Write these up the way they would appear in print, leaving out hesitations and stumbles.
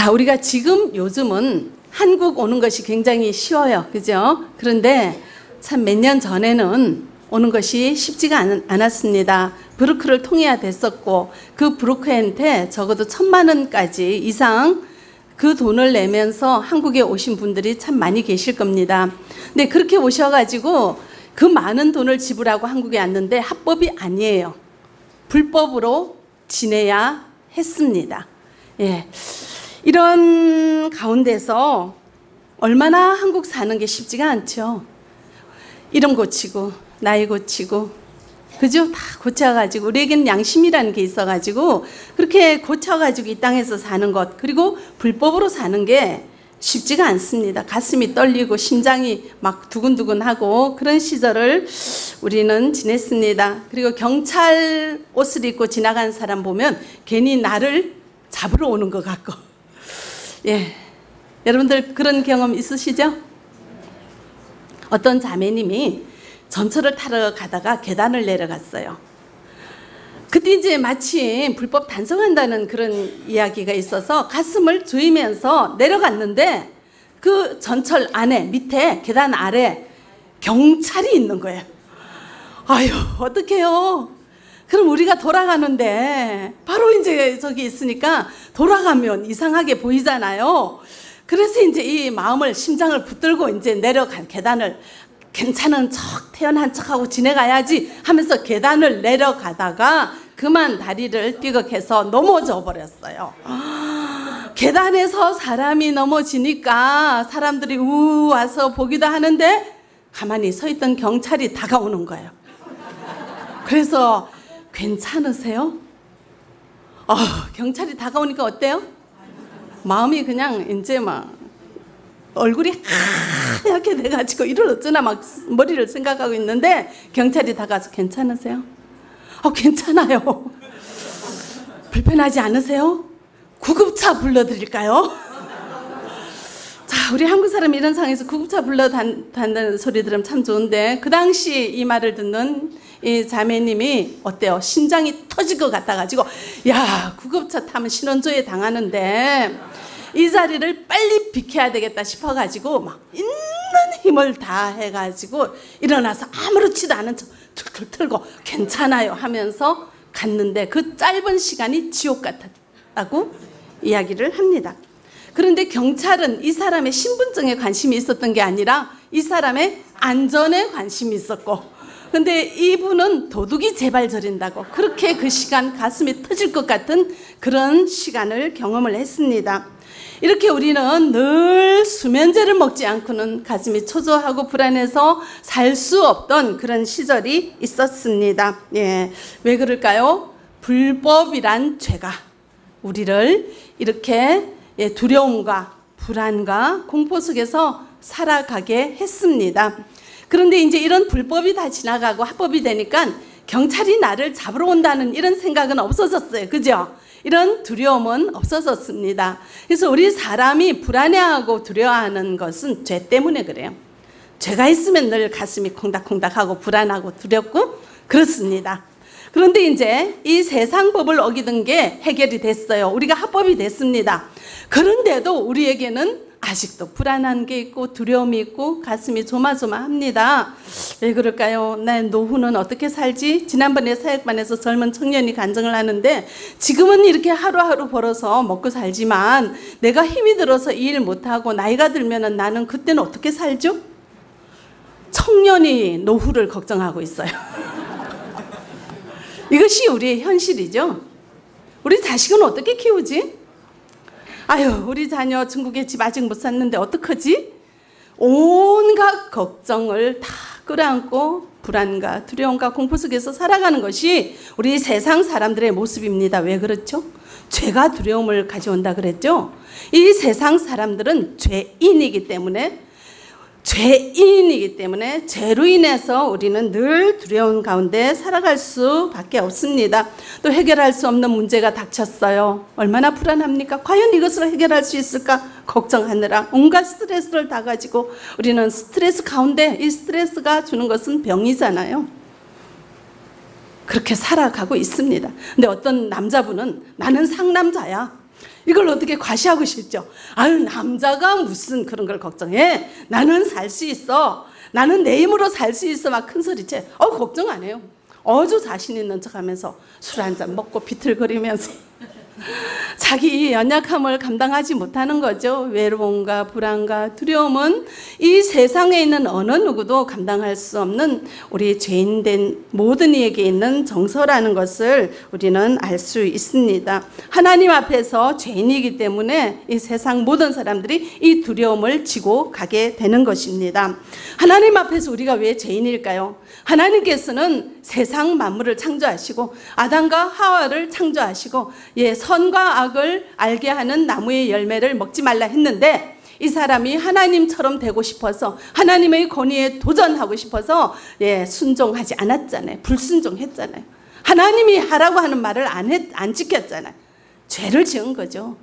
자, 우리가 지금 요즘은 한국 오는 것이 굉장히 쉬워요. 그죠? 그런데 참 몇 년 전에는 오는 것이 쉽지가 않았습니다. 브루크를 통해야 됐었고, 그 브루크한테 적어도 10,000만 원까지 이상 그 돈을 내면서 한국에 오신 분들이 참 많이 계실 겁니다. 근데 그렇게 오셔가지고 그 많은 돈을 지불하고 한국에 왔는데 합법이 아니에요. 불법으로 지내야 했습니다. 예. 이런 가운데서 얼마나 한국 사는 게 쉽지가 않죠. 이름 고치고 나이 고치고, 그죠? 다 고쳐가지고, 우리에게는 양심이라는 게 있어가지고 그렇게 고쳐가지고 이 땅에서 사는 것, 그리고 불법으로 사는 게 쉽지가 않습니다. 가슴이 떨리고 심장이 막 두근두근하고 그런 시절을 우리는 지냈습니다. 그리고 경찰 옷을 입고 지나간 사람 보면 괜히 나를 잡으러 오는 것 같고. 예, 여러분들 그런 경험 있으시죠? 어떤 자매님이 전철을 타러 가다가 계단을 내려갔어요. 그때 이제 마침 불법 단속한다는 그런 이야기가 있어서 가슴을 조이면서 내려갔는데 그 전철 안에 밑에 계단 아래 경찰이 있는 거예요. 아유, 어떡해요. 그럼 우리가 돌아가는데 바로 이제 저기 있으니까 돌아가면 이상하게 보이잖아요. 그래서 이제 이 마음을, 심장을 붙들고 이제 내려간 계단을 괜찮은 척, 태연한 척하고 지내가야지 하면서 계단을 내려가다가 그만 다리를 삐걱해서 넘어져 버렸어요. 계단에서 사람이 넘어지니까 사람들이 우 와서 보기도 하는데 가만히 서 있던 경찰이 다가오는 거예요. 그래서 괜찮으세요? 경찰이 다가오니까 어때요? 마음이 그냥 이제 막 얼굴이 하얗게 돼가지고 이럴 어쩌나 막 머리를 생각하고 있는데 경찰이 다가서 괜찮으세요? 괜찮아요. 불편하지 않으세요? 구급차 불러드릴까요? 자, 우리 한국 사람이 이런 상황에서 구급차 불러달라는 소리 들으면 참 좋은데, 그 당시 이 말을 듣는 이 자매님이 어때요? 심장이 터질 것 같아가지고, 야, 구급차 타면 신원조회 당하는데 이 자리를 빨리 비켜야 되겠다 싶어가지고 막 있는 힘을 다 해가지고 일어나서 아무렇지도 않은 척 툴툴 털고 괜찮아요 하면서 갔는데 그 짧은 시간이 지옥 같았다고 이야기를 합니다. 그런데 경찰은 이 사람의 신분증에 관심이 있었던 게 아니라 이 사람의 안전에 관심이 있었고, 근데 이분은 도둑이 제발 저린다고 그렇게 그 시간 가슴이 터질 것 같은 그런 시간을 경험을 했습니다. 이렇게 우리는 늘 수면제를 먹지 않고는 가슴이 초조하고 불안해서 살 수 없던 그런 시절이 있었습니다. 예, 왜 그럴까요? 불법이란 죄가 우리를 이렇게 두려움과 불안과 공포 속에서 살아가게 했습니다. 그런데 이제 이런 불법이 다 지나가고 합법이 되니까 경찰이 나를 잡으러 온다는 이런 생각은 없어졌어요. 그죠? 이런 두려움은 없어졌습니다. 그래서 우리 사람이 불안해하고 두려워하는 것은 죄 때문에 그래요. 죄가 있으면 늘 가슴이 콩닥콩닥하고 불안하고 두렵고 그렇습니다. 그런데 이제 이 세상 법을 어기던 게 해결이 됐어요. 우리가 합법이 됐습니다. 그런데도 우리에게는 아직도 불안한 게 있고 두려움이 있고 가슴이 조마조마합니다. 왜 그럴까요? 나의 노후는 어떻게 살지? 지난번에 사역반에서 젊은 청년이 간증을 하는데, 지금은 이렇게 하루하루 벌어서 먹고 살지만 내가 힘이 들어서 이 일 못하고 나이가 들면 나는 그때는 어떻게 살죠? 청년이 노후를 걱정하고 있어요. 이것이 우리의 현실이죠. 우리 자식은 어떻게 키우지? 아유, 우리 자녀 중국에 집 아직 못 샀는데 어떡하지? 온갖 걱정을 다 끌어안고 불안과 두려움과 공포 속에서 살아가는 것이 우리 세상 사람들의 모습입니다. 왜 그렇죠? 죄가 두려움을 가져온다 그랬죠? 이 세상 사람들은 죄인이기 때문에 죄로 인해서 우리는 늘 두려운 가운데 살아갈 수밖에 없습니다. 또 해결할 수 없는 문제가 닥쳤어요. 얼마나 불안합니까? 과연 이것을 해결할 수 있을까 걱정하느라 온갖 스트레스를 다 가지고, 우리는 스트레스 가운데, 이 스트레스가 주는 것은 병이잖아요. 그렇게 살아가고 있습니다. 근데 어떤 남자분은 나는 상남자야, 이걸 어떻게 과시하고 싶죠? 아유, 남자가 무슨 그런 걸 걱정해. 나는 살 수 있어. 나는 내 힘으로 살 수 있어. 막 큰 소리째. 걱정 안 해요. 아주 자신 있는 척 하면서 술 한잔 먹고 비틀거리면서 자기 연약함을 감당하지 못하는 거죠. 외로움과 불안과 두려움은 이 세상에 있는 어느 누구도 감당할 수 없는 우리 죄인된 모든 이에게 있는 정서라는 것을 우리는 알 수 있습니다. 하나님 앞에서 죄인이기 때문에 이 세상 모든 사람들이 이 두려움을 지고 가게 되는 것입니다. 하나님 앞에서 우리가 왜 죄인일까요? 하나님께서는 세상 만물을 창조하시고 아담과 하와를 창조하시고 선과 악을 알게 하는 나무의 열매를 먹지 말라 했는데 이 사람이 하나님처럼 되고 싶어서 하나님의 권위에 도전하고 싶어서 순종하지 않았잖아요. 불순종했잖아요. 하나님이 하라고 하는 말을 안 지켰잖아요. 죄를 지은 거죠.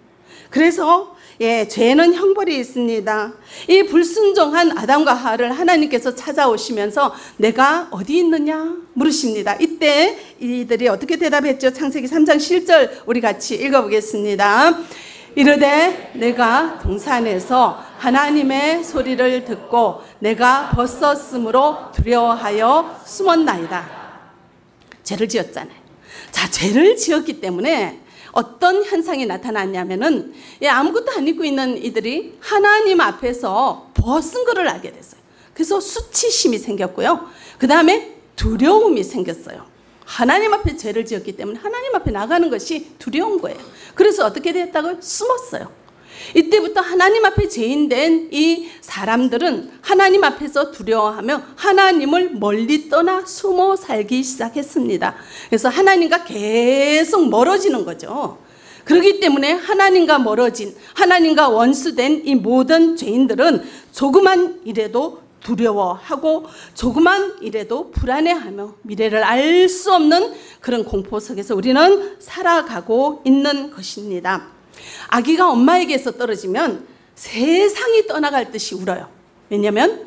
그래서 죄는 형벌이 있습니다. 이 불순종한 아담과 하와를 하나님께서 찾아오시면서 내가 어디 있느냐 물으십니다. 이때 이들이 어떻게 대답했죠? 창세기 3장 7절 우리 같이 읽어보겠습니다. 이르되 내가 동산에서 하나님의 소리를 듣고 내가 벗었으므로 두려워하여 숨었나이다. 죄를 지었잖아요. 자, 죄를 지었기 때문에 어떤 현상이 나타났냐면은 아무것도 안 입고 있는 이들이 하나님 앞에서 벗은 것을 알게 됐어요. 그래서 수치심이 생겼고요. 그 다음에 두려움이 생겼어요. 하나님 앞에 죄를 지었기 때문에 하나님 앞에 나가는 것이 두려운 거예요. 그래서 어떻게 됐다고요? 숨었어요. 이때부터 하나님 앞에 죄인된 이 사람들은 하나님 앞에서 두려워하며 하나님을 멀리 떠나 숨어 살기 시작했습니다. 그래서 하나님과 계속 멀어지는 거죠. 그렇기 때문에 하나님과 멀어진, 하나님과 원수된 이 모든 죄인들은 조그만 일에도 두려워하고 조그만 일에도 불안해하며 미래를 알 수 없는 그런 공포 속에서 우리는 살아가고 있는 것입니다. 아기가 엄마에게서 떨어지면 세상이 떠나갈 듯이 울어요. 왜냐하면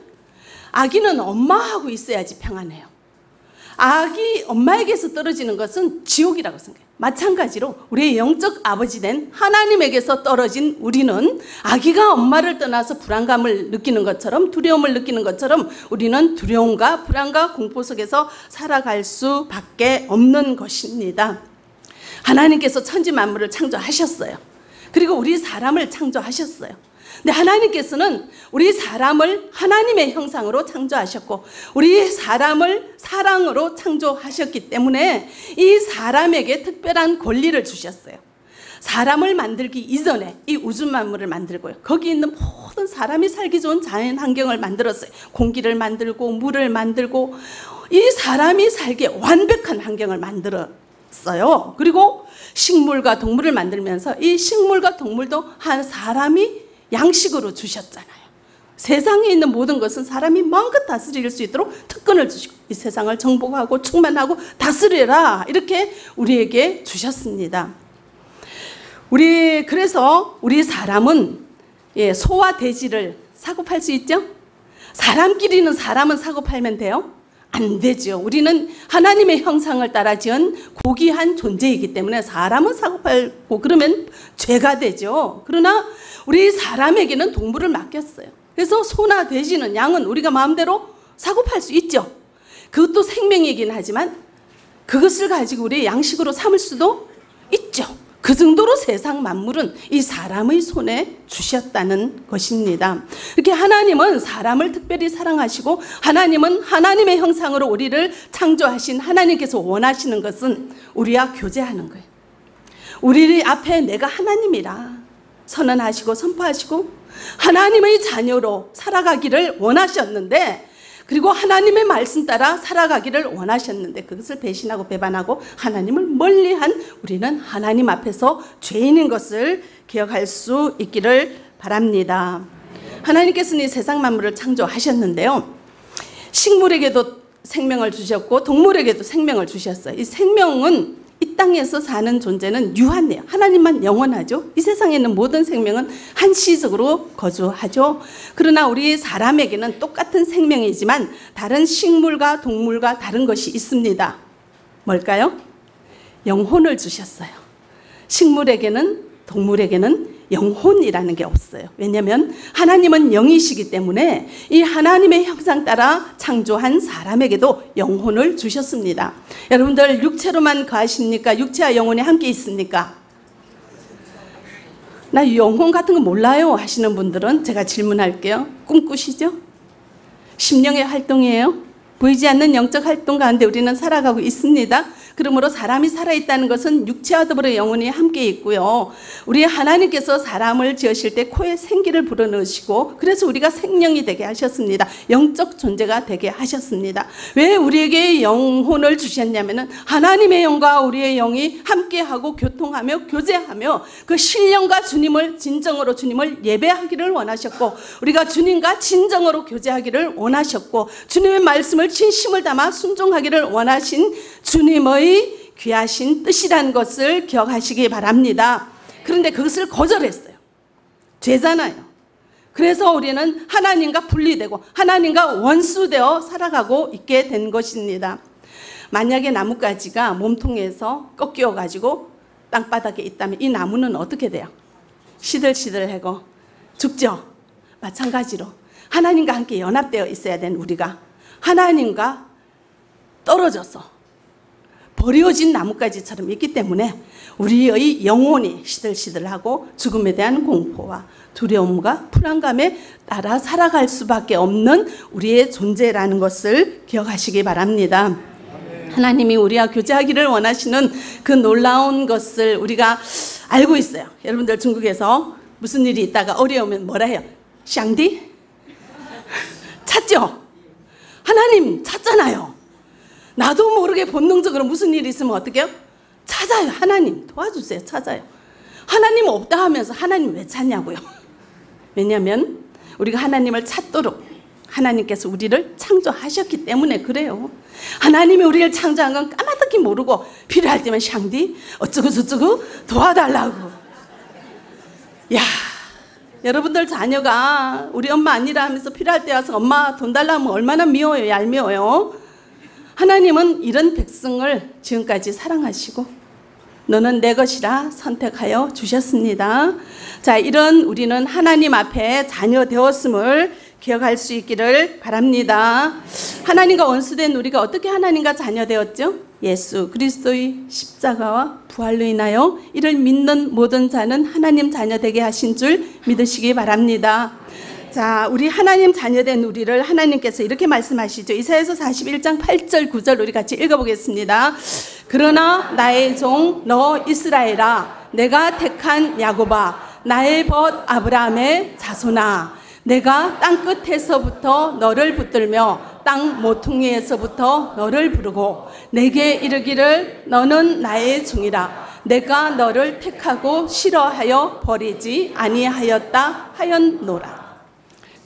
아기는 엄마하고 있어야지 평안해요. 아기 엄마에게서 떨어지는 것은 지옥이라고 생각해요. 마찬가지로 우리의 영적 아버지 된 하나님에게서 떨어진 우리는 아기가 엄마를 떠나서 불안감을 느끼는 것처럼 두려움을 느끼는 것처럼 우리는 두려움과 불안과 공포 속에서 살아갈 수밖에 없는 것입니다. 하나님께서 천지 만물을 창조하셨어요. 그리고 우리 사람을 창조하셨어요. 근데 하나님께서는 우리 사람을 하나님의 형상으로 창조하셨고 우리 사람을 사랑으로 창조하셨기 때문에 이 사람에게 특별한 권리를 주셨어요. 사람을 만들기 이전에 이 우주 만물을 만들고요. 거기 있는 모든 사람이 살기 좋은 자연 환경을 만들었어요. 공기를 만들고 물을 만들고 이 사람이 살기에 완벽한 환경을 만들었어요. 그리고 식물과 동물을 만들면서 이 식물과 동물도 한 사람이 양식으로 주셨잖아요. 세상에 있는 모든 것은 사람이 마음껏 다스릴 수 있도록 특권을 주시고 이 세상을 정복하고 충만하고 다스리라 이렇게 우리에게 주셨습니다. 그래서 우리 사람은 소와 돼지를 사고 팔 수 있죠? 사람끼리는 사람은 사고 팔면 돼요? 안 되죠. 우리는 하나님의 형상을 따라 지은 고귀한 존재이기 때문에 사람은 사고팔고 그러면 죄가 되죠. 그러나 우리 사람에게는 동물을 맡겼어요. 그래서 소나 돼지는 양은 우리가 마음대로 사고팔 수 있죠. 그것도 생명이긴 하지만 그것을 가지고 우리 양식으로 삼을 수도 있죠. 그 정도로 세상 만물은 이 사람의 손에 주셨다는 것입니다. 이렇게 하나님은 사람을 특별히 사랑하시고 하나님은 하나님의 형상으로 우리를 창조하신 하나님께서 원하시는 것은 우리와 교제하는 거예요. 우리 앞에 내가 하나님이라 선언하시고 선포하시고 하나님의 자녀로 살아가기를 원하셨는데 그리고 하나님의 말씀 따라 살아가기를 원하셨는데 그것을 배신하고 배반하고 하나님을 멀리한 우리는 하나님 앞에서 죄인인 것을 기억할 수 있기를 바랍니다. 하나님께서는 이 세상 만물을 창조하셨는데요. 식물에게도 생명을 주셨고 동물에게도 생명을 주셨어요. 이 생명은 이 땅에서 사는 존재는 유한해요. 하나님만 영원하죠. 이 세상에 있는 모든 생명은 한시적으로 거주하죠. 그러나 우리 사람에게는 똑같은 생명이지만 다른 식물과 동물과 다른 것이 있습니다. 뭘까요? 영혼을 주셨어요. 식물에게는 동물에게는 영혼이라는 게 없어요. 왜냐하면 하나님은 영이시기 때문에 이 하나님의 형상 따라 창조한 사람에게도 영혼을 주셨습니다. 여러분들 육체로만 가십니까? 육체와 영혼이 함께 있습니까? 나 영혼 같은 거 몰라요 하시는 분들은 제가 질문할게요. 꿈꾸시죠? 심령의 활동이에요. 보이지 않는 영적 활동 가운데 우리는 살아가고 있습니다. 그러므로 사람이 살아있다는 것은 육체와 더불어 영혼이 함께 있고요. 우리 하나님께서 사람을 지으실 때 코에 생기를 불어넣으시고 그래서 우리가 생명이 되게 하셨습니다. 영적 존재가 되게 하셨습니다. 왜 우리에게 영혼을 주셨냐면은 하나님의 영과 우리의 영이 함께하고 교통하며 교제하며 그 신령과 주님을 진정으로 주님을 예배하기를 원하셨고 우리가 주님과 진정으로 교제하기를 원하셨고 주님의 말씀을 진심을 담아 순종하기를 원하신 주님의 귀하신 뜻이라는 것을 기억하시기 바랍니다. 그런데 그것을 거절했어요. 죄잖아요. 그래서 우리는 하나님과 분리되고 하나님과 원수되어 살아가고 있게 된 것입니다. 만약에 나뭇가지가 몸통에서 꺾여 가지고 땅바닥에 있다면 이 나무는 어떻게 돼요? 시들시들하고 죽죠. 마찬가지로 하나님과 함께 연합되어 있어야 된 우리가 하나님과 떨어져서 버려진 나뭇가지처럼 있기 때문에 우리의 영혼이 시들시들하고 죽음에 대한 공포와 두려움과 불안감에 따라 살아갈 수밖에 없는 우리의 존재라는 것을 기억하시기 바랍니다. 하나님이 우리와 교제하기를 원하시는 그 놀라운 것을 우리가 알고 있어요. 여러분들 중국에서 무슨 일이 있다가 어려우면 뭐라 해요? 샹디? 찾죠? 하나님 찾잖아요. 나도 모르게 본능적으로 무슨 일이 있으면 어떻게 해요? 찾아요. 하나님 도와주세요. 찾아요. 하나님 없다 하면서 하나님 왜 찾냐고요. 왜냐하면 우리가 하나님을 찾도록 하나님께서 우리를 창조하셨기 때문에 그래요. 하나님이 우리를 창조한 건 까마득히 모르고 필요할 때면 샹디 어쩌고 저쩌고 도와달라고. 야, 여러분들 자녀가 우리 엄마 아니라 하면서 필요할 때 와서 엄마 돈 달라면 얼마나 미워요. 얄미워요. 하나님은 이런 백성을 지금까지 사랑하시고 너는 내 것이라 선택하여 주셨습니다. 자, 이런 우리는 하나님 앞에 자녀 되었음을 기억할 수 있기를 바랍니다. 하나님과 원수된 우리가 어떻게 하나님과 자녀 되었죠? 예수 그리스도의 십자가와 부활로 인하여 이를 믿는 모든 자는 하나님 자녀 되게 하신 줄 믿으시기 바랍니다. 자, 우리 하나님 자녀된 우리를 하나님께서 이렇게 말씀하시죠. 이사야서 41장 8절 9절 우리 같이 읽어보겠습니다. 그러나 나의 종 너 이스라엘아 내가 택한 야곱아 나의 벗 아브라함의 자손아 내가 땅끝에서부터 너를 붙들며 땅 모퉁이에서부터 너를 부르고 내게 이르기를 너는 나의 종이라 내가 너를 택하고 싫어하여 버리지 아니하였다 하였노라.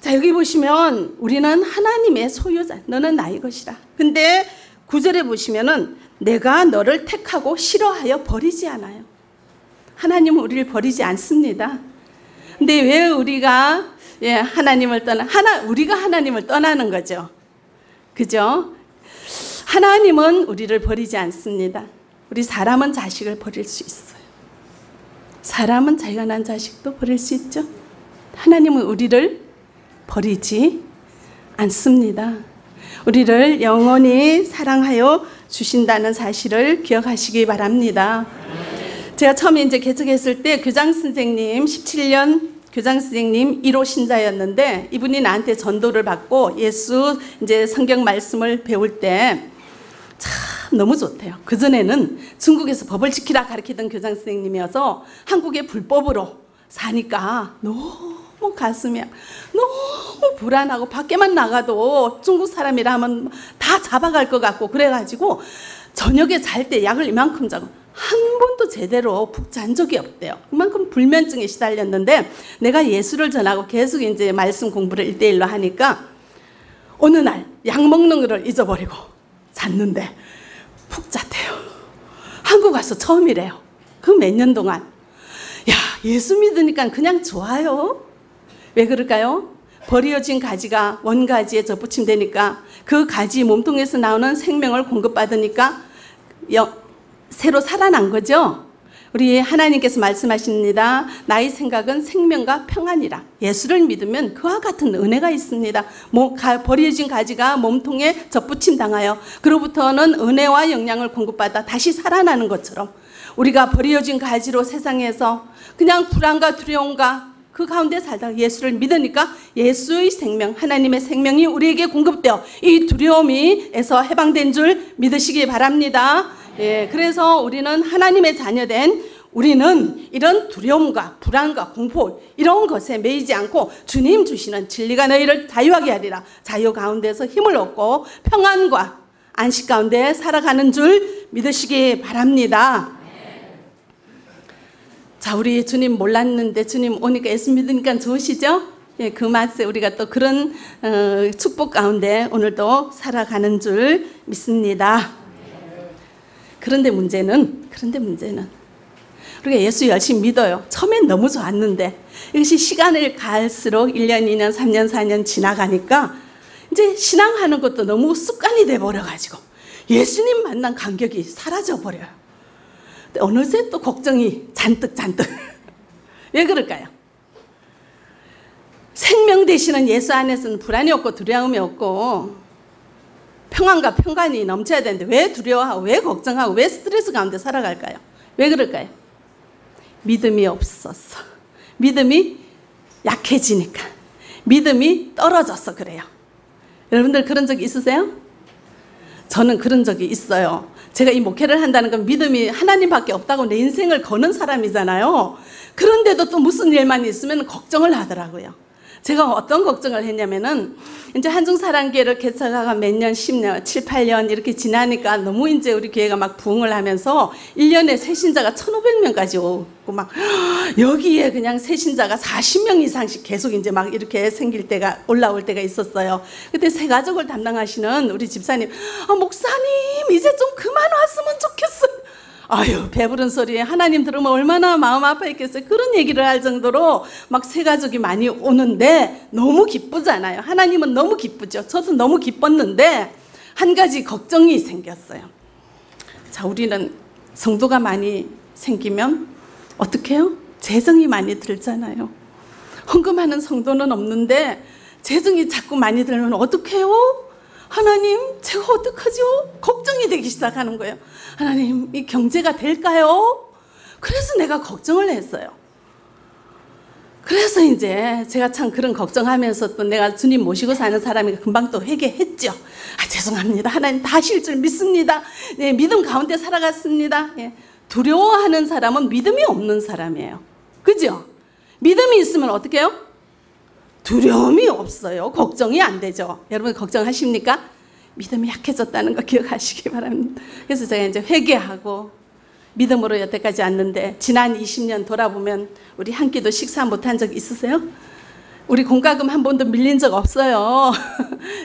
자, 여기 보시면 우리는 하나님의 소유자, 너는 나의 것이라. 근데 9절에 보시면은 내가 너를 택하고 싫어하여 버리지 않아요. 하나님은 우리를 버리지 않습니다. 근데 왜 우리가 하나님을 떠나 우리가 하나님을 떠나는 거죠. 그죠? 하나님은 우리를 버리지 않습니다. 우리 사람은 자식을 버릴 수 있어요. 사람은 자기가 낳은 자식도 버릴 수 있죠. 하나님은 우리를 버리지 않습니다. 우리를 영원히 사랑하여 주신다는 사실을 기억하시기 바랍니다. 제가 처음에 이제 개척했을 때 교장 선생님 17년 교장 선생님 1호 신자였는데 이분이 나한테 전도를 받고 예수 이제 성경 말씀을 배울 때 참 너무 좋대요. 그전에는 중국에서 법을 지키라 가르치던 교장 선생님이어서 한국의 불법으로 사니까 너무 가슴이 너무 불안하고 밖에만 나가도 중국 사람이라면 다 잡아갈 것 같고 그래가지고 저녁에 잘 때 약을 이만큼 자고 한 번도 제대로 푹 잔 적이 없대요. 그만큼 불면증에 시달렸는데 내가 예수를 전하고 계속 이제 말씀 공부를 1:1로 하니까 어느 날 약 먹는 거를 잊어버리고 잤는데 푹 잤대요. 한국 와서 처음이래요. 그 몇 년 동안. 야, 예수 믿으니까 그냥 좋아요. 왜 그럴까요? 버려진 가지가 원가지에 접붙임되니까 그 가지 몸통에서 나오는 생명을 공급받으니까 새로 살아난 거죠. 우리 하나님께서 말씀하십니다. 나의 생각은 생명과 평안이라. 예수를 믿으면 그와 같은 은혜가 있습니다. 버려진 가지가 몸통에 접붙임 당하여 그로부터는 은혜와 영양을 공급받아 다시 살아나는 것처럼 우리가 버려진 가지로 세상에서 그냥 불안과 두려움과 그 가운데 살다가 예수를 믿으니까 예수의 생명, 하나님의 생명이 우리에게 공급되어 이 두려움에서 해방된 줄 믿으시기 바랍니다. 예, 그래서 우리는 하나님의 자녀된 우리는 이런 두려움과 불안과 공포 이런 것에 매이지 않고 주님 주시는 진리가 너희를 자유하게 하리라. 자유 가운데서 힘을 얻고 평안과 안식 가운데 살아가는 줄 믿으시기 바랍니다. 자, 우리 주님 몰랐는데 주님 오니까 예수 믿으니까 좋으시죠? 예, 그 맛에 우리가 또 그런 축복 가운데 오늘도 살아가는 줄 믿습니다. 그런데 문제는 우리가 예수 열심히 믿어요. 처음엔 너무 좋았는데 이것이 시간을 갈수록 1년, 2년, 3년, 4년 지나가니까 이제 신앙하는 것도 너무 습관이 돼버려가지고 예수님 만난 감격이 사라져버려요. 어느새 또 걱정이 잔뜩 왜 그럴까요? 생명 되시는 예수 안에서는 불안이 없고 두려움이 없고 평안과 평강이 넘쳐야 되는데 왜 두려워하고 왜 걱정하고 왜 스트레스 가운데 살아갈까요? 왜 그럴까요? 믿음이 없어서, 믿음이 약해지니까, 믿음이 떨어져서 그래요. 여러분들 그런 적 있으세요? 저는 그런 적이 있어요. 제가 이 목회를 한다는 건 믿음이 하나님밖에 없다고 내 인생을 거는 사람이잖아요. 그런데도 또 무슨 일만 있으면 걱정을 하더라고요. 제가 어떤 걱정을 했냐면은 이제 한중사랑교회를 개척하고 몇 년, 10년, 7, 8년 이렇게 지나니까 너무 이제 우리 교회가 막 부흥을 하면서 1년에 새신자가 1,500명까지 오고 막 여기에 그냥 새신자가 40명 이상씩 계속 이제 막 이렇게 생길 때가 올라올 때가 있었어요. 그때 새가족을 담당하시는 우리 집사님, 아, 목사님 이제 좀 그만 왔으면 좋겠어요. 아유, 배부른 소리에 하나님 들으면 얼마나 마음 아파했겠어요. 그런 얘기를 할 정도로 막 새가족이 많이 오는데 너무 기쁘잖아요. 하나님은 너무 기쁘죠. 저도 너무 기뻤는데 한 가지 걱정이 생겼어요. 자, 우리는 성도가 많이 생기면 어떻게 해요? 재정이 많이 들잖아요. 헌금하는 성도는 없는데 재정이 자꾸 많이 들면 어떻게 해요? 하나님, 제가 어떡하죠? 걱정이 되기 시작하는 거예요. 하나님, 이 경제가 될까요? 그래서 내가 걱정을 했어요. 그래서 이제 제가 참 그런 걱정하면서 또 내가 주님 모시고 사는 사람이니까 금방 또 회개했죠. 아, 죄송합니다. 하나님 다 하실 줄 믿습니다. 네, 믿음 가운데 살아갔습니다. 예, 두려워하는 사람은 믿음이 없는 사람이에요. 그죠? 믿음이 있으면 어떻게 해요? 두려움이 없어요. 걱정이 안 되죠. 여러분 걱정하십니까? 믿음이 약해졌다는 거 기억하시기 바랍니다. 그래서 제가 이제 회개하고 믿음으로 여태까지 왔는데 지난 20년 돌아보면 우리 한 끼도 식사 못한 적 있으세요? 우리 공과금 한 번도 밀린 적 없어요.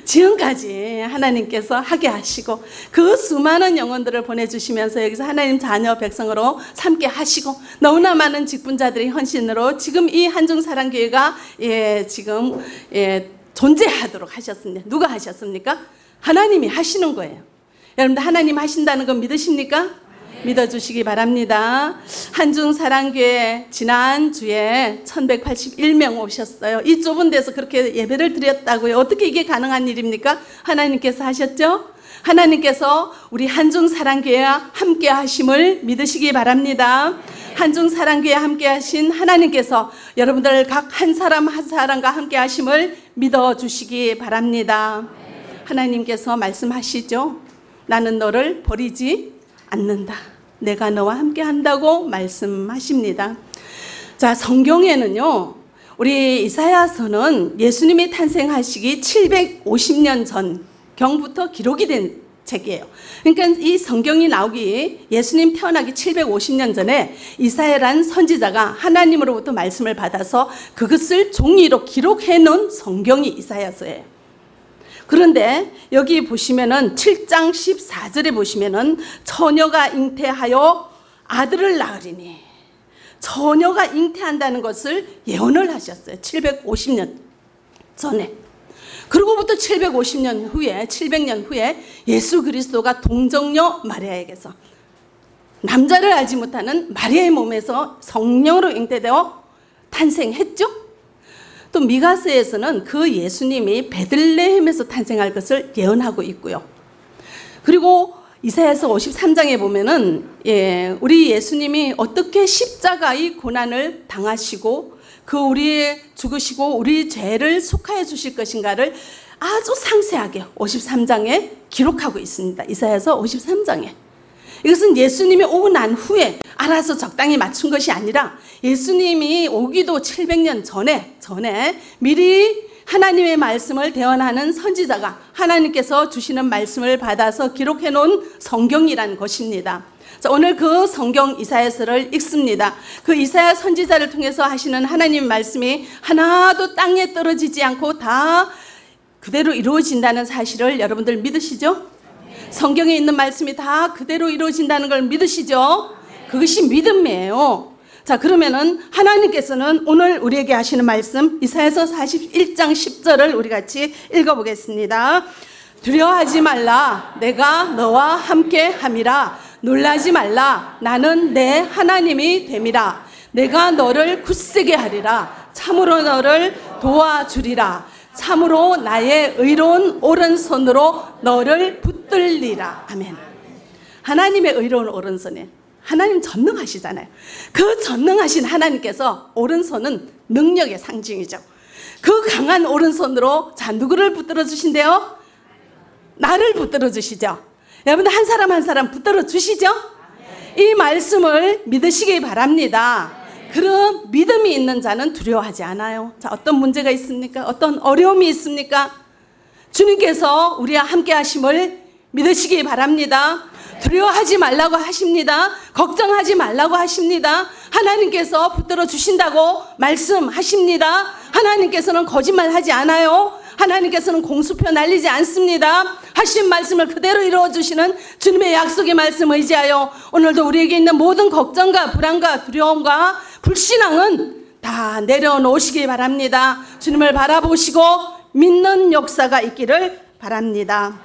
지금까지 하나님께서 하게 하시고 그 수많은 영혼들을 보내주시면서 여기서 하나님 자녀 백성으로 삼게 하시고 너무나 많은 직분자들의 헌신으로 지금 이 한중사랑교회가 존재하도록 하셨습니다. 누가 하셨습니까? 하나님이 하시는 거예요. 여러분들 하나님 하신다는 건 믿으십니까? 네. 믿어주시기 바랍니다. 한중사랑교회 지난주에 1181명 오셨어요. 이 좁은 데서 그렇게 예배를 드렸다고요. 어떻게 이게 가능한 일입니까? 하나님께서 하셨죠? 하나님께서 우리 한중사랑교회와 함께 하심을 믿으시기 바랍니다. 한중사랑교회에 함께 하신 하나님께서 여러분들 각 한 사람 한 사람과 함께 하심을 믿어주시기 바랍니다. 하나님께서 말씀하시죠. 나는 너를 버리지 않는다. 내가 너와 함께 한다고 말씀하십니다. 자, 성경에는요. 우리 이사야서는 예수님이 탄생하시기 750년 전 경부터 기록이 된 책이에요. 그러니까 이 성경이 나오기 예수님 태어나기 750년 전에 이사야란 선지자가 하나님으로부터 말씀을 받아서 그것을 종이로 기록해 놓은 성경이 이사야서예요. 그런데 여기 보시면은 7장 14절에 보시면은 처녀가 잉태하여 아들을 낳으리니 처녀가 잉태한다는 것을 예언을 하셨어요. 750년 전에. 그러고부터 750년 후에 700년 후에 예수 그리스도가 동정녀 마리아에게서 남자를 알지 못하는 마리아의 몸에서 성령으로 잉태되어 탄생했죠. 또 미가서에서는 그 예수님이 베들레헴에서 탄생할 것을 예언하고 있고요. 그리고 이사야서 53장에 보면은 우리 예수님이 어떻게 십자가의 고난을 당하시고 그 우리의 죽으시고 우리 죄를 속하여 주실 것인가를 아주 상세하게 53장에 기록하고 있습니다. 이사야서 53장에. 이것은 예수님이 오고 난 후에 알아서 적당히 맞춘 것이 아니라 예수님이 오기도 700년 전에 미리 하나님의 말씀을 대언하는 선지자가 하나님께서 주시는 말씀을 받아서 기록해 놓은 성경이란 것입니다. 자, 오늘 그 성경 이사야서를 읽습니다. 그 이사야 선지자를 통해서 하시는 하나님 말씀이 하나도 땅에 떨어지지 않고 다 그대로 이루어진다는 사실을 여러분들 믿으시죠? 성경에 있는 말씀이 다 그대로 이루어진다는 걸 믿으시죠? 그것이 믿음이에요. 자, 그러면은 하나님께서는 오늘 우리에게 하시는 말씀 이사야서 41장 10절을 우리 같이 읽어보겠습니다. 두려워하지 말라. 내가 너와 함께 함이라. 놀라지 말라. 나는 내 하나님이 됨이라. 내가 너를 굳세게 하리라. 참으로 너를 도와주리라. 참으로 나의 의로운 오른손으로 너를 붙들리라. 아멘. 하나님의 의로운 오른손에 하나님 전능하시잖아요. 그 전능하신 하나님께서 오른손은 능력의 상징이죠. 그 강한 오른손으로 자, 누구를 붙들어 주신대요? 나를 붙들어 주시죠. 여러분들 한 사람 한 사람 붙들어 주시죠. 이 말씀을 믿으시기 바랍니다. 그럼 믿음이 있는 자는 두려워하지 않아요. 자, 어떤 문제가 있습니까? 어떤 어려움이 있습니까? 주님께서 우리와 함께 하심을 믿으시기 바랍니다. 두려워하지 말라고 하십니다. 걱정하지 말라고 하십니다. 하나님께서 붙들어 주신다고 말씀하십니다. 하나님께서는 거짓말하지 않아요. 하나님께서는 공수표 날리지 않습니다. 하신 말씀을 그대로 이루어주시는 주님의 약속의 말씀을 의지하여 오늘도 우리에게 있는 모든 걱정과 불안과 두려움과 불신앙은 다 내려놓으시기 바랍니다. 주님을 바라보시고 믿는 역사가 있기를 바랍니다.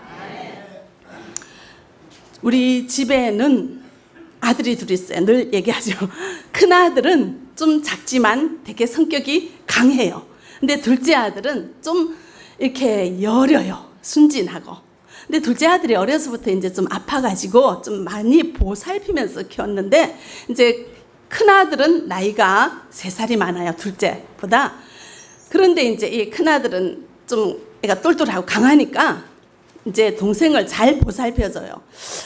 우리 집에는 아들이 둘이 있어요. 늘 얘기하죠. 큰아들은 좀 작지만 되게 성격이 강해요. 근데 둘째 아들은 좀 이렇게 여려요. 순진하고. 근데 둘째 아들이 어려서부터 이제 좀 아파가지고 좀 많이 보살피면서 키웠는데 이제 큰아들은 나이가 3살이 많아요. 둘째보다. 그런데 이제 이 큰아들은 좀 애가 똘똘하고 강하니까 이제 동생을 잘 보살펴줘요.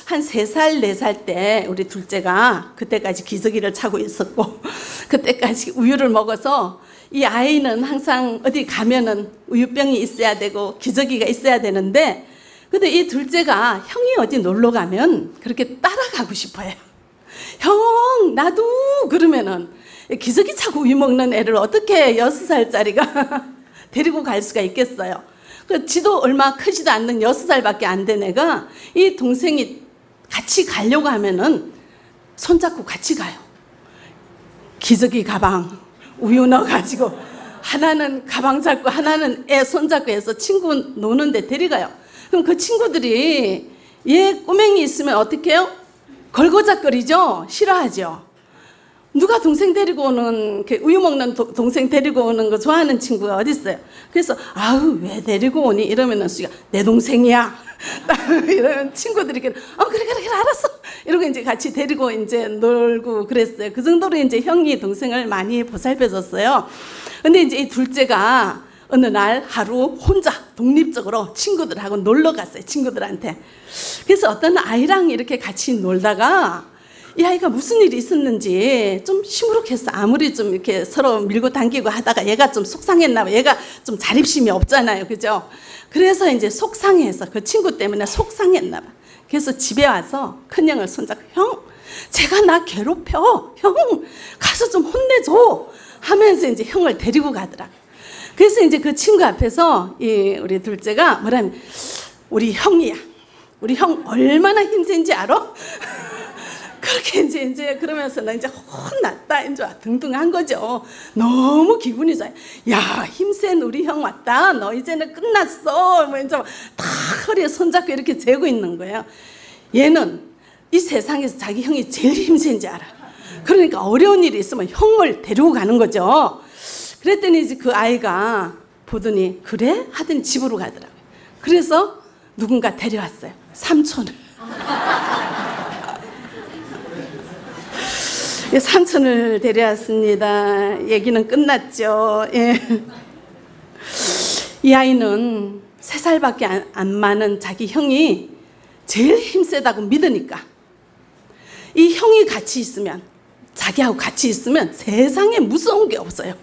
한 3살, 4살 때 우리 둘째가 그때까지 기저귀를 차고 있었고 그때까지 우유를 먹어서 이 아이는 항상 어디 가면은 우유병이 있어야 되고 기저귀가 있어야 되는데 근데 이 둘째가 형이 어디 놀러 가면 그렇게 따라가고 싶어요. 형, 나도! 그러면은 기저귀 차고 우유 먹는 애를 어떻게 6살짜리가 데리고 갈 수가 있겠어요. 그 지도 얼마 크지도 않는 6살밖에 안 된 애가 이 동생이 같이 가려고 하면은 손잡고 같이 가요. 기저귀 가방 우유 넣어가지고 하나는 가방 잡고 하나는 애 손잡고 해서 친구 노는데 데려가요. 그럼 그 친구들이 얘 꼬맹이 있으면 어떻게 해요? 걸고작거리죠? 싫어하죠? 누가 동생 데리고 오는, 우유 먹는 동생 데리고 오는 거 좋아하는 친구가 어디 있어요? 그래서, 아우, 왜 데리고 오니? 이러면은, 내 동생이야. 이러면 친구들이, 그래, 알았어. 이러고 이제 같이 데리고 이제 놀고 그랬어요. 그 정도로 이제 형이 동생을 많이 보살펴줬어요. 근데 이제 이 둘째가 어느 날 하루 혼자 독립적으로 친구들하고 놀러 갔어요. 친구들한테. 그래서 어떤 아이랑 이렇게 같이 놀다가 이 아이가 무슨 일이 있었는지 좀 시무룩해서 아무리 좀 이렇게 서로 밀고 당기고 하다가 얘가 좀 속상했나 봐. 얘가 좀 자립심이 없잖아요. 그죠? 그래서 이제 속상해서 그 친구 때문에 속상했나 봐. 그래서 집에 와서 큰형을 손잡고 형! 제가 나 괴롭혀! 형! 가서 좀 혼내줘! 하면서 이제 형을 데리고 가더라. 그래서 이제 그 친구 앞에서 우리 둘째가 뭐라면 우리 형이야. 우리 형 얼마나 힘센지 알아? 그렇게 이제 그러면서 나 이제 혼났다. 이제 등등한 거죠. 너무 기분이 좋아요. 야, 힘센 우리 형 왔다. 너 이제는 끝났어. 뭐 이제 막 허리에 손잡고 이렇게 재고 있는 거예요. 얘는 이 세상에서 자기 형이 제일 힘센 줄 알아. 그러니까 어려운 일이 있으면 형을 데리고 가는 거죠. 그랬더니 이제 그 아이가 보더니 그래? 하더니 집으로 가더라고요. 그래서 누군가 데려왔어요. 삼촌을. 삼촌을 데려왔습니다. 얘기는 끝났죠. 예. 이 아이는 3살밖에 안 많은 자기 형이 제일 힘세다고 믿으니까, 이 형이 같이 있으면, 자기하고 같이 있으면 세상에 무서운 게 없어요.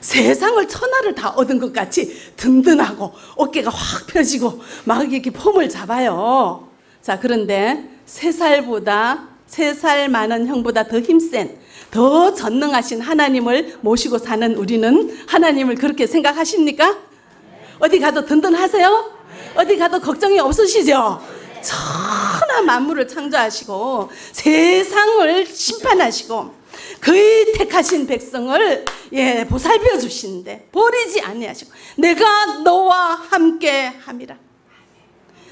세상을 천하를 다 얻은 것 같이 든든하고 어깨가 확 펴지고 막 이렇게 폼을 잡아요. 자, 그런데 3살 많은 형보다 더 힘센, 더 전능하신 하나님을 모시고 사는 우리는 하나님을 그렇게 생각하십니까? 어디 가도 든든하세요? 어디 가도 걱정이 없으시죠? 천하 만물을 창조하시고 세상을 심판하시고 그의 택하신 백성을 보살펴 주시는데 버리지 아니하시고 내가 너와 함께 함이라.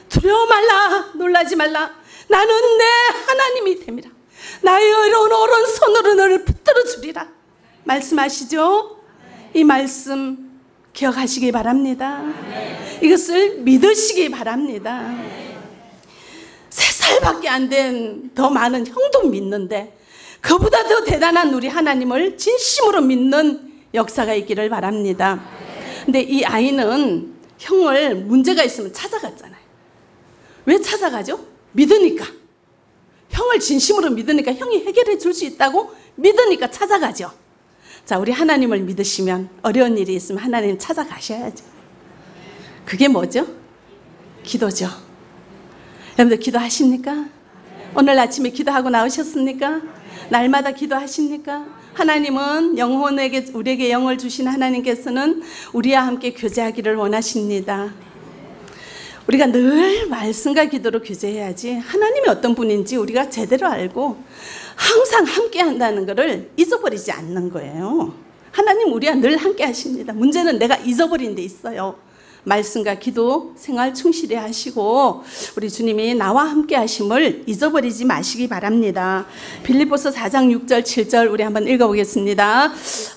두려워 말라, 놀라지 말라. 나는 내 하나님이 됨이라. 나의 의로운 오른손으로 너를 붙들어 주리라 말씀하시죠. 이 말씀 기억하시기 바랍니다. 이것을 믿으시기 바랍니다. 3살밖에 안 된 더 많은 형도 믿는데 그보다 더 대단한 우리 하나님을 진심으로 믿는 역사가 있기를 바랍니다. 근데 이 아이는 형을 문제가 있으면 찾아갔잖아요. 왜 찾아가죠? 믿으니까. 형을 진심으로 믿으니까 형이 해결해 줄 수 있다고 믿으니까 찾아가죠. 자, 우리 하나님을 믿으시면 어려운 일이 있으면 하나님 찾아가셔야죠. 그게 뭐죠? 기도죠. 여러분들 기도하십니까? 오늘 아침에 기도하고 나오셨습니까? 날마다 기도하십니까? 하나님은 영혼에게, 우리에게 영을 주신 하나님께서는 우리와 함께 교제하기를 원하십니다. 우리가 늘 말씀과 기도로 교제해야지 하나님이 어떤 분인지 우리가 제대로 알고 항상 함께 한다는 것을 잊어버리지 않는 거예요. 하나님 우리와 늘 함께 하십니다. 문제는 내가 잊어버린 데 있어요. 말씀과 기도 생활 충실히 하시고 우리 주님이 나와 함께 하심을 잊어버리지 마시기 바랍니다. 빌립보서 4장 6절 7절 우리 한번 읽어보겠습니다.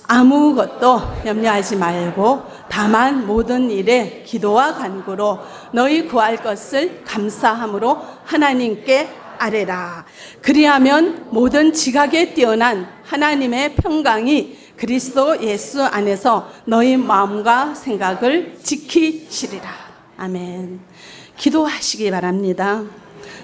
아무것도 염려하지 말고 다만 모든 일에 기도와 간구로 너희 구할 것을 감사함으로 하나님께 아뢰라. 그리하면 모든 지각에 뛰어난 하나님의 평강이 그리스도 예수 안에서 너희 마음과 생각을 지키시리라. 아멘. 기도하시기 바랍니다.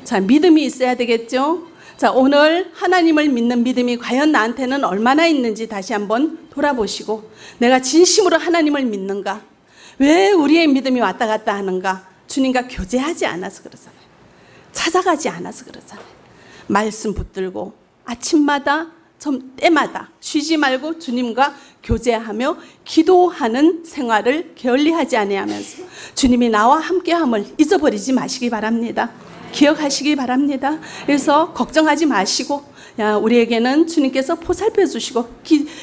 자, 믿음이 있어야 되겠죠? 자, 오늘 하나님을 믿는 믿음이 과연 나한테는 얼마나 있는지 다시 한번 돌아보시고 내가 진심으로 하나님을 믿는가? 왜 우리의 믿음이 왔다 갔다 하는가? 주님과 교제하지 않아서 그러잖아요. 찾아가지 않아서 그러잖아요. 말씀 붙들고 아침마다 때마다 쉬지 말고 주님과 교제하며 기도하는 생활을 게을리하지 아니하면서 주님이 나와 함께함을 잊어버리지 마시기 바랍니다. 기억하시기 바랍니다. 그래서 걱정하지 마시고 우리에게는 주님께서 보살펴 주시고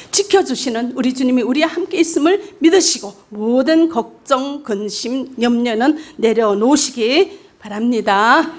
지켜주시는 우리 주님이 우리와 함께 있음을 믿으시고 모든 걱정, 근심, 염려는 내려놓으시기 바랍니다.